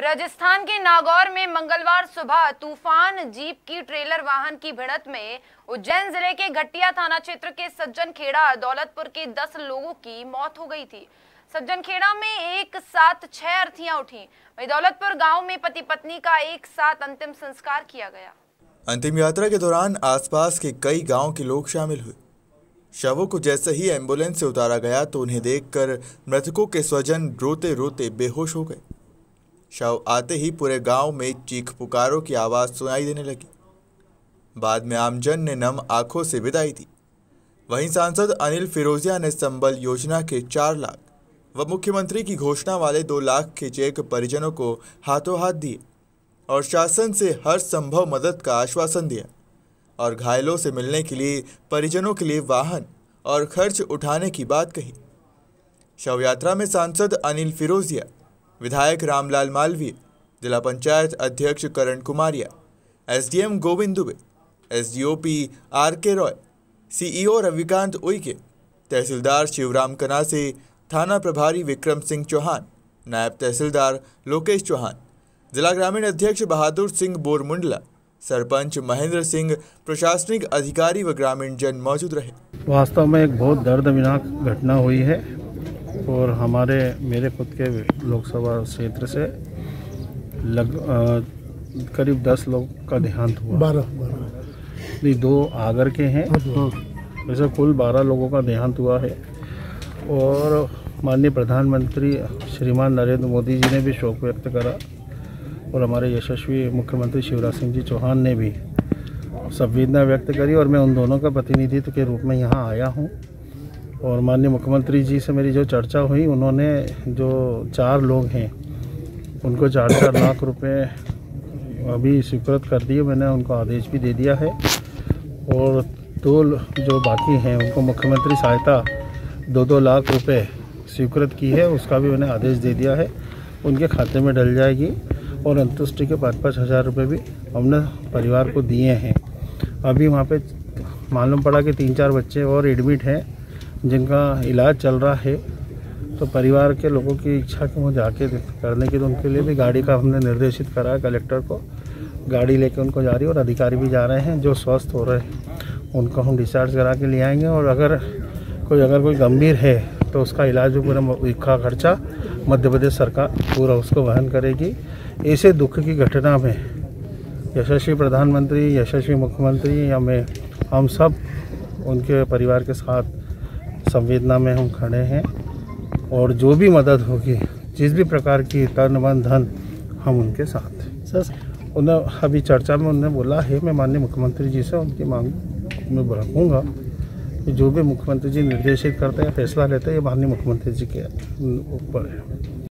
राजस्थान के नागौर में मंगलवार सुबह तूफान जीप की ट्रेलर वाहन की भिड़ंत में उज्जैन जिले के घटिया थाना क्षेत्र के सजनखेड़ा दौलतपुर के 10 लोगों की मौत हो गई थी। सजनखेड़ा में एक साथ 6 अर्थियां उठी। वहीं दौलतपुर गांव में पति पत्नी का एक साथ अंतिम संस्कार किया गया। अंतिम यात्रा के दौरान आसपास के कई गाँव के लोग शामिल हुए। शवों को जैसे ही एम्बुलेंस से उतारा गया तो उन्हें देखकर मृतकों के स्वजन रोते रोते बेहोश हो गए। शव आते ही पूरे गांव में चीख पुकारों की आवाज़ सुनाई देने लगी। बाद में आमजन ने नम आंखों से विदाई दी। वहीं सांसद अनिल फिरोजिया ने संबल योजना के 4 लाख व मुख्यमंत्री की घोषणा वाले 2 लाख के चेक परिजनों को हाथों हाथ दिए और शासन से हर संभव मदद का आश्वासन दिया और घायलों से मिलने के लिए परिजनों के लिए वाहन और खर्च उठाने की बात कही। शव यात्रा में सांसद अनिल फिरोजिया, विधायक रामलाल मालवी, जिला पंचायत अध्यक्ष Karan कुमारिया, SDM Govind Dubey, SDOP RK Roy, CEO Ravikant Uikey, तहसीलदार शिवराम कनासे, थाना प्रभारी विक्रम सिंह चौहान, नायब तहसीलदार लोकेश चौहान, जिला ग्रामीण अध्यक्ष बहादुर सिंह बोरमुंडला, सरपंच महेंद्र सिंह, प्रशासनिक अधिकारी व ग्रामीण जन मौजूद रहे। वास्तव में एक बहुत दर्दनाक घटना हुई है और हमारे मेरे खुद के लोकसभा क्षेत्र से करीब 10 लोग का देहांत हुआ। 12 2 आगर के हैं, वैसे कुल 12 लोगों का देहांत हुआ है। और माननीय प्रधानमंत्री श्रीमान नरेंद्र मोदी जी ने भी शोक व्यक्त करा और हमारे यशस्वी मुख्यमंत्री शिवराज सिंह जी चौहान ने भी संवेदना व्यक्त करी और मैं उन दोनों का प्रतिनिधित्व के रूप में यहाँ आया हूँ। और माननीय मुख्यमंत्री जी से मेरी जो चर्चा हुई, उन्होंने जो 4 लोग हैं उनको 4-4 लाख रुपए अभी स्वीकृत कर दिए। मैंने उनको आदेश भी दे दिया है और 2 जो बाकी हैं उनको मुख्यमंत्री सहायता 2-2 लाख रुपए स्वीकृत की है, उसका भी मैंने आदेश दे दिया है, उनके खाते में डल जाएगी। और अंतुष्टि के 5-5 हज़ार रुपये भी हमने परिवार को दिए हैं। अभी वहाँ पर मालूम पड़ा कि 3-4 बच्चे और एडमिट हैं जिनका इलाज चल रहा है, तो परिवार के लोगों की इच्छा कि वो जाके करने की, तो उनके लिए भी गाड़ी का हमने निर्देशित करा है। कलेक्टर को गाड़ी लेके उनको जा रही है और अधिकारी भी जा रहे हैं। जो स्वस्थ हो रहे हैं उनको हम डिस्चार्ज करा के ले आएंगे और अगर कोई गंभीर है तो उसका इलाज भी पूरा खर्चा मध्य प्रदेश सरकार पूरा उसको वहन करेगी। ऐसे दुख की घटना में यशस्वी प्रधानमंत्री, यशस्वी मुख्यमंत्री, हमें हम सब उनके परिवार के साथ संवेदना में हम खड़े हैं और जो भी मदद होगी, जिस भी प्रकार की, तन मन धन, हम उनके साथ हैं। सर, उन्हें अभी चर्चा में उन्होंने बोला है, मैं माननीय मुख्यमंत्री जी से उनकी मांग में रखूँगा कि जो भी मुख्यमंत्री जी निर्देशित करते हैं, फैसला लेते हैं, ये माननीय मुख्यमंत्री जी के ऊपर है।